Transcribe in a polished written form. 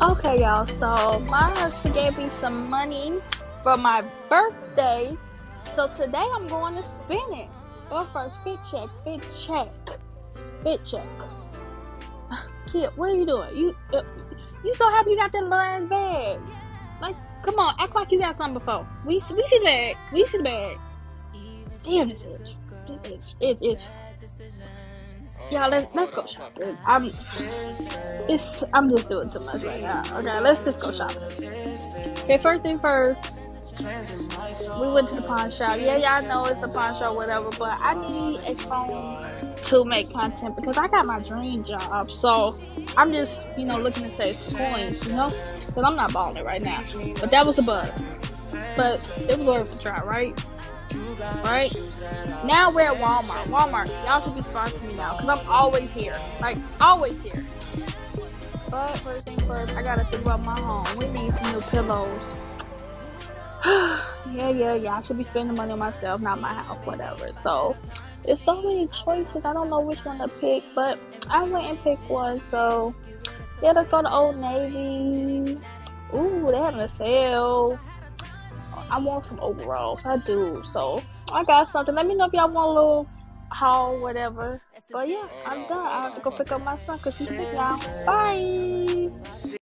Okay, y'all, so my husband gave me some money for my birthday, so today I'm going to spend it. But first, fit check. Kid, what are you doing? You so happy you got that little ass bag. Like, come on, act like you got something before. We see the bag. Damn, this itch. Y'all, let's go shopping. I'm just doing too much right now. Okay, let's just go shopping. Okay, first thing first, we went to the pawn shop. Yeah, y'all know it's a pawn shop, whatever, but I need a phone to make content because I got my dream job. So I'm just, looking to save coins, because I'm not balling it right now. But that was a buzz. But it was worth a try, right? Alright, now we're at Walmart. Y'all should be sponsoring me now, because I'm always here. Like, always here. But first thing first, I gotta think about my home. We need some new pillows. Yeah, I should be spending money on myself, not my house, whatever. So, there's so many choices, I don't know which one to pick, but I went and picked one. So, yeah, let's go to Old Navy. Ooh, they having a sale. I want some overalls. I do. So, I got something. Let me know if y'all want a little haul, whatever. But yeah, I'm done. I have to go pick up my son because he's sick now. Bye!